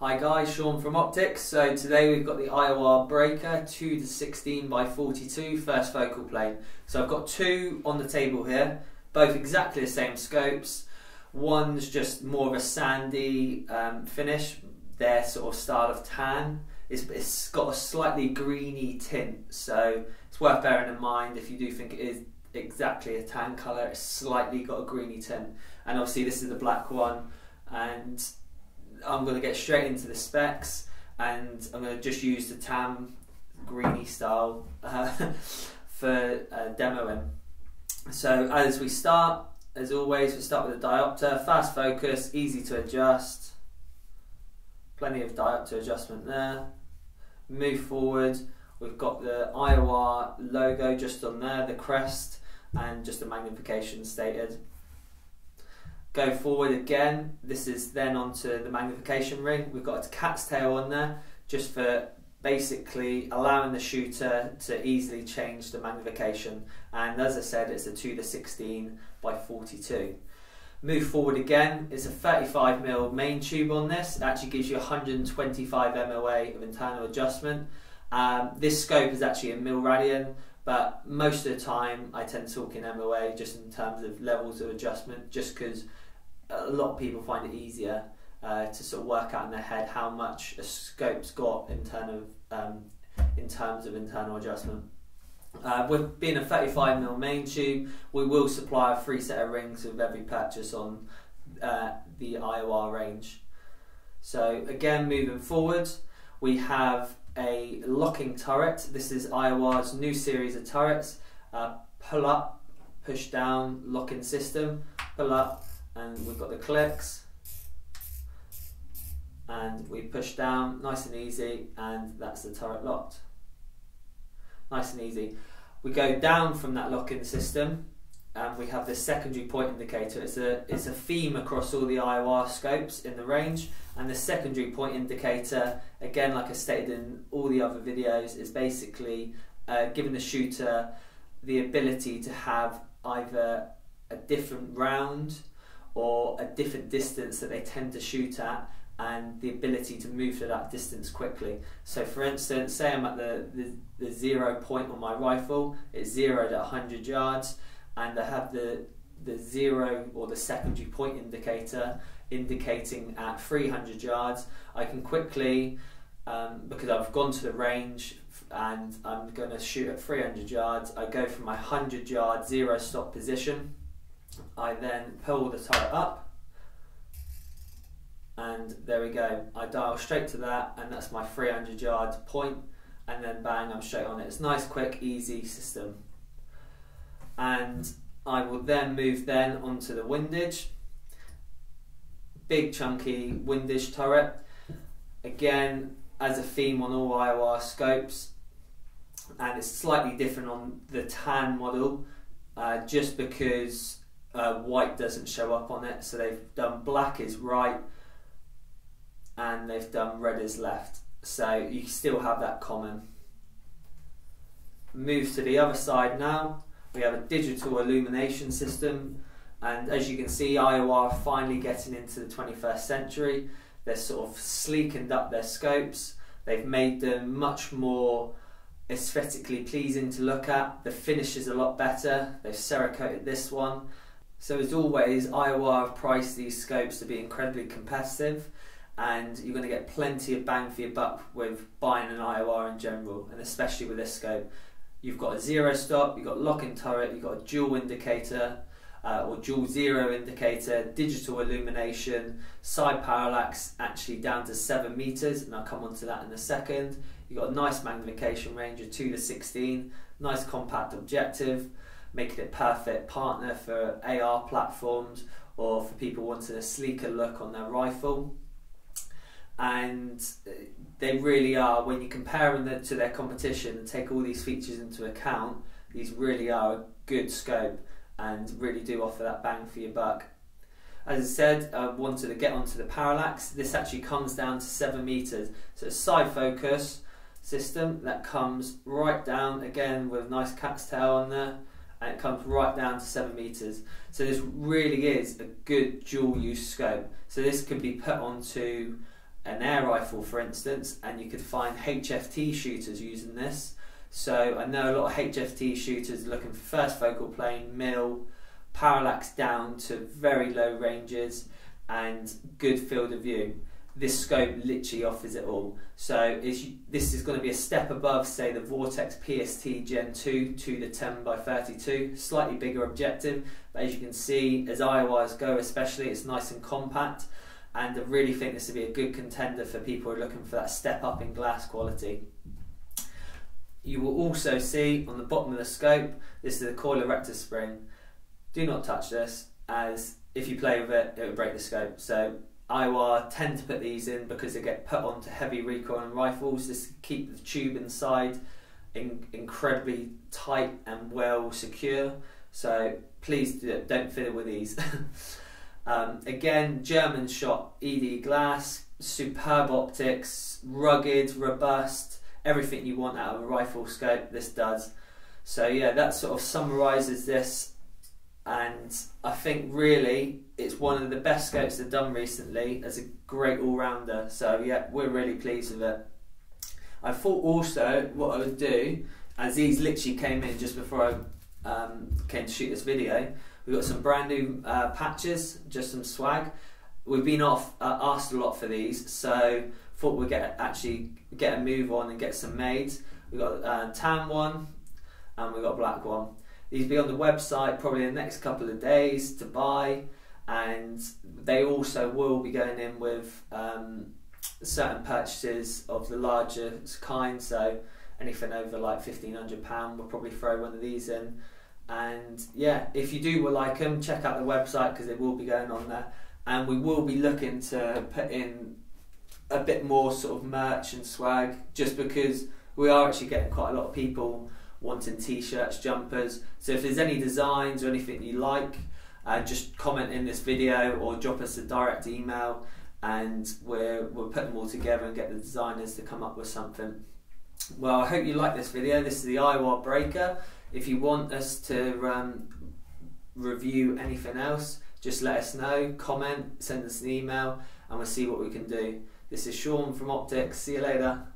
Hi guys, Sean from Optics. So today we've got the IOR Breaker 2 to 16 by 42 first focal plane. So I've got two on the table here, both exactly the same scopes. One's just more of a sandy finish, their sort of style of tan. It's got a slightly greeny tint, so it's worth bearing in mind if you do think it is exactly a tan colour, it's slightly got a greeny tint. And obviously this is the black one, and I'm going to get straight into the specs and I'm going to just use the tan greeny style for demoing. So as we start, as always, we start with a diopter, fast focus, easy to adjust, plenty of diopter adjustment there. Move forward, we've got the IOR logo just on there, the crest, and just the magnification stated. Go forward again, this is then onto the magnification ring. We've got a cat's tail on there just for basically allowing the shooter to easily change the magnification, and as I said, it's a 2 to 16 by 42. Move forward again, it's a 35mm main tube on this. It actually gives you 125 MOA of internal adjustment. This scope is actually a mil radian, but most of the time I tend to talk in MOA just in terms of levels of adjustment, just because a lot of people find it easier to sort of work out in their head how much a scope's got in terms of internal adjustment. With being a 35mm main tube, we will supply a free set of rings with every purchase on the IOR range. So again, moving forward, we have a locking turret. This is IOR's new series of turrets. Pull up, push down, locking system. Pull up, and we've got the clicks, and we push down, nice and easy, and that's the turret locked. Nice and easy. We go down from that locking system, and we have this secondary point indicator. It's a theme across all the IOR scopes in the range, and the secondary point indicator, again, like I stated in all the other videos, is basically giving the shooter the ability to have either a different round or a different distance that they tend to shoot at, and the ability to move to that distance quickly. So for instance, say I'm at the 0 point on my rifle, it's zeroed at 100 yards, and I have the zero or the secondary point indicator indicating at 300 yards, I can quickly, because I've gone to the range and I'm going to shoot at 300 yards, I go from my 100 yard zero stop position, I then pull the turret up, and there we go, I dial straight to that, and that's my 300 yard point, and then bang, I'm straight on it. It's a nice, quick, easy system. And I will then move onto the windage. Big chunky windage turret. Again, as a theme on all IOR scopes, and it's slightly different on the tan model, just because white doesn't show up on it, so they've done black is right, and they've done red is left, so you still have that common. Move to the other side now, we have a digital illumination system, and as you can see, IOR are finally getting into the 21st century. They're sort of sleekened up their scopes, they've made them much more aesthetically pleasing to look at, the finish is a lot better, they've Cerakoted this one. So as always, IOR have priced these scopes to be incredibly competitive, and you're going to get plenty of bang for your buck with buying an IOR in general, and especially with this scope. You've got a zero stop, you've got locking turret, you've got a dual indicator, or dual zero indicator, digital illumination, side parallax actually down to 7 meters, and I'll come on to that in a second. You've got a nice magnification range of 2 to 16, nice compact objective, making it perfect partner for AR platforms or for people wanting a sleeker look on their rifle. And they really are, when you're comparing them to their competition and take all these features into account, these really are a good scope and really do offer that bang for your buck. As I said, I wanted to get onto the parallax. This actually comes down to 7 meters, so it's side focus system that comes right down, again with a nice cat's tail on there, and it comes right down to 7 meters. So this really is a good dual use scope. So this can be put onto an air rifle, for instance, and you could find HFT shooters using this. So I know a lot of HFT shooters looking for first focal plane, mil, parallax down to very low ranges and good field of view. This scope literally offers it all. So this is going to be a step above, say, the Vortex PST Gen 2 to the 10x32, slightly bigger objective, but as you can see, as IORs go especially, it's nice and compact, and I really think this would be a good contender for people who are looking for that step up in glass quality. You will also see on the bottom of the scope, this is a coil erector spring. Do not touch this, as if you play with it, it will break the scope. So IOR tend to put these in because they get put onto heavy recoil rifles. This keep the tube inside incredibly tight and well secure. So please don't fiddle with these. Again, German shot ED glass, superb optics, rugged, robust, everything you want out of a rifle scope, this does. So yeah, that sort of summarises this, and I think really it's one of the best scopes they've done recently as a great all-rounder. So yeah, we're really pleased with it. I thought also what I would do, as these literally came in just before I came to shoot this video, we got some brand new patches, just some swag. We've been asked a lot for these, so thought we'd actually get a move on and get some made. We've got tan one and we've got black one. These will be on the website probably in the next couple of days to buy, and they also will be going in with certain purchases of the larger kind, so anything over like £1,500 we'll probably throw one of these in. And yeah, if you do like them, check out the website because they will be going on there, and we will be looking to put in a bit more sort of merch and swag, just because we are actually getting quite a lot of people wanting t-shirts, jumpers. So if there's any designs or anything you like, just comment in this video or drop us a direct email, and we'll put them all together and get the designers to come up with something. Well, I hope you like this video. This is the IOR Breaker. If you want us to review anything else, just let us know, comment, send us an email, and we'll see what we can do. This is Sean from Optics. See you later.